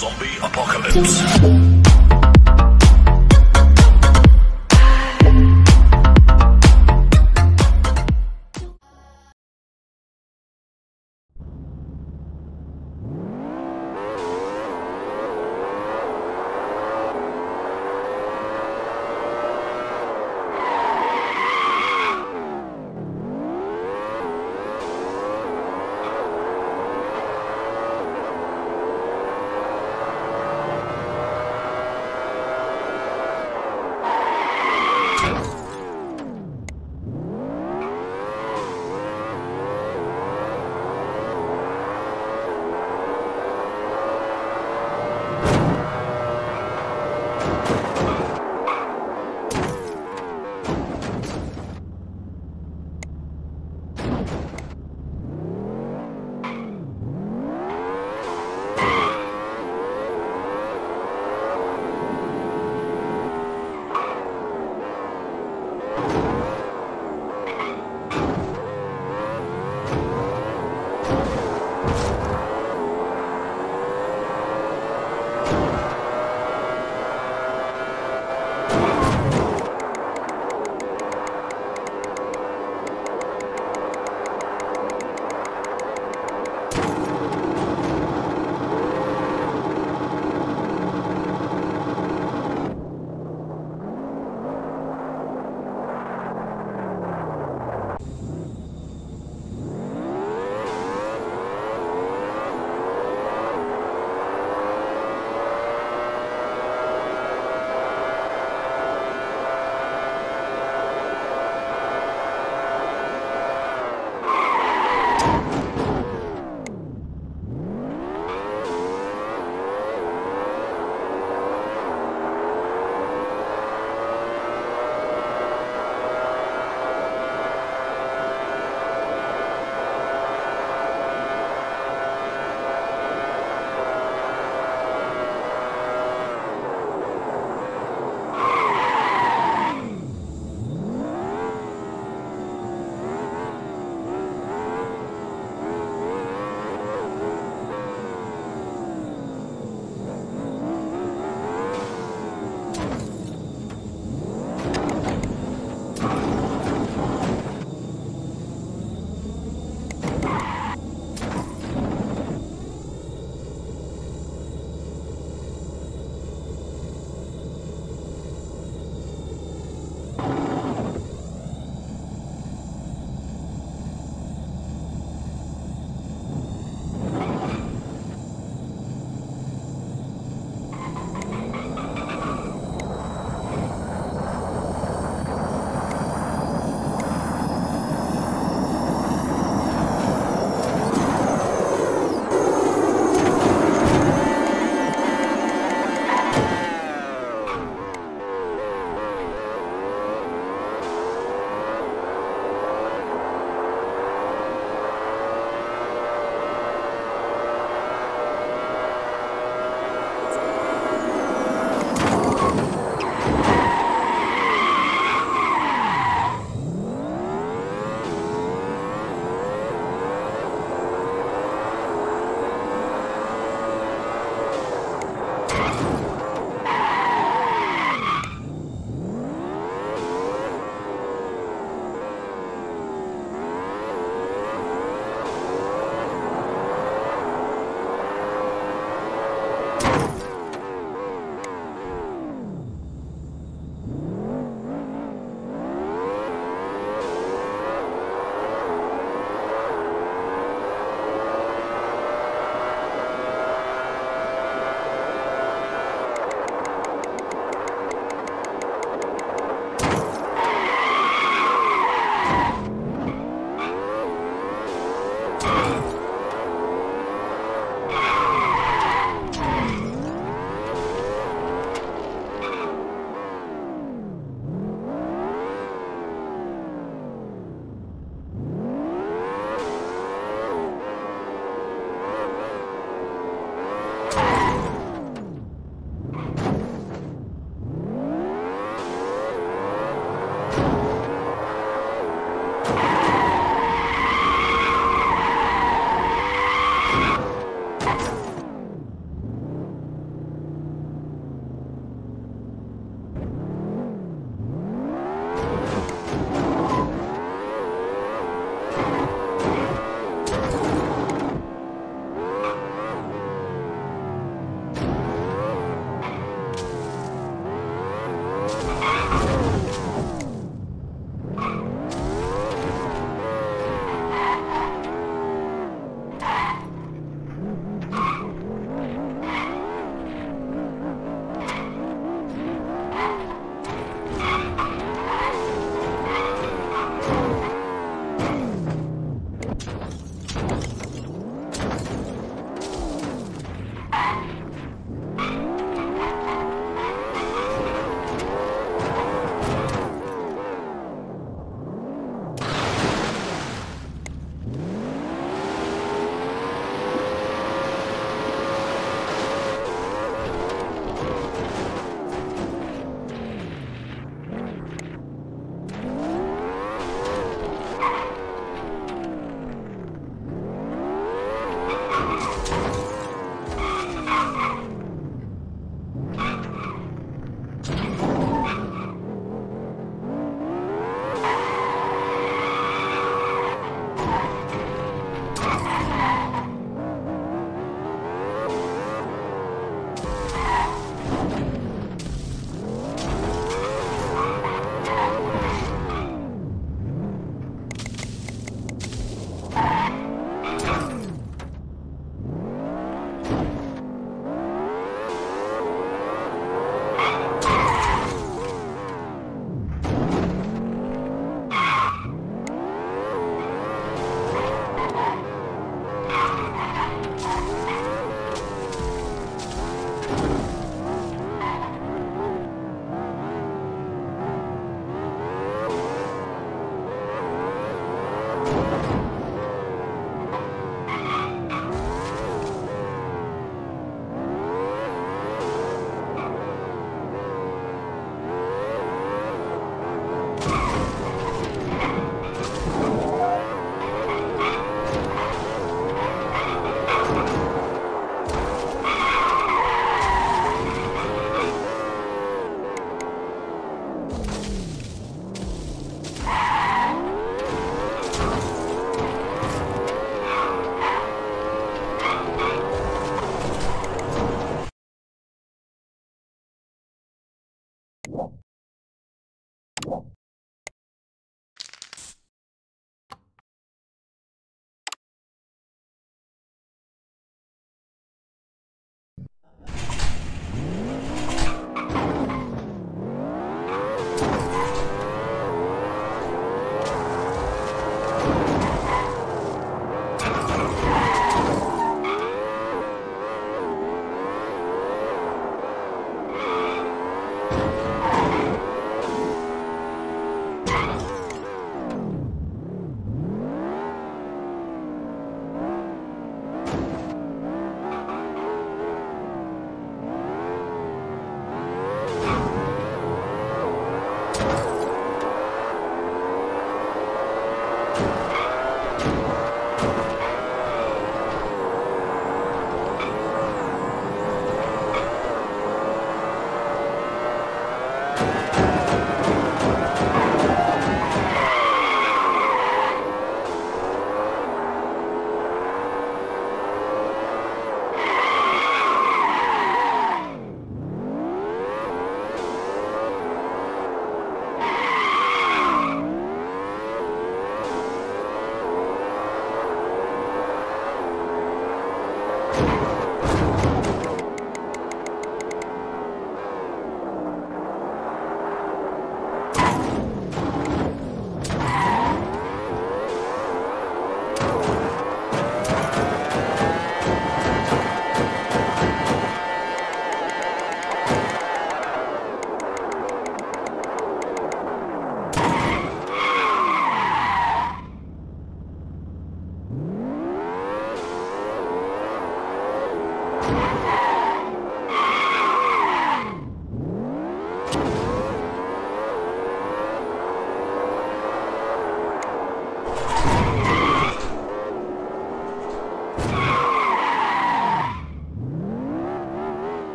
Zombie apocalypse.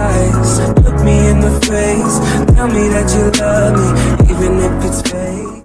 eyes, look me in the face, tell me that you love me, even if it's fake.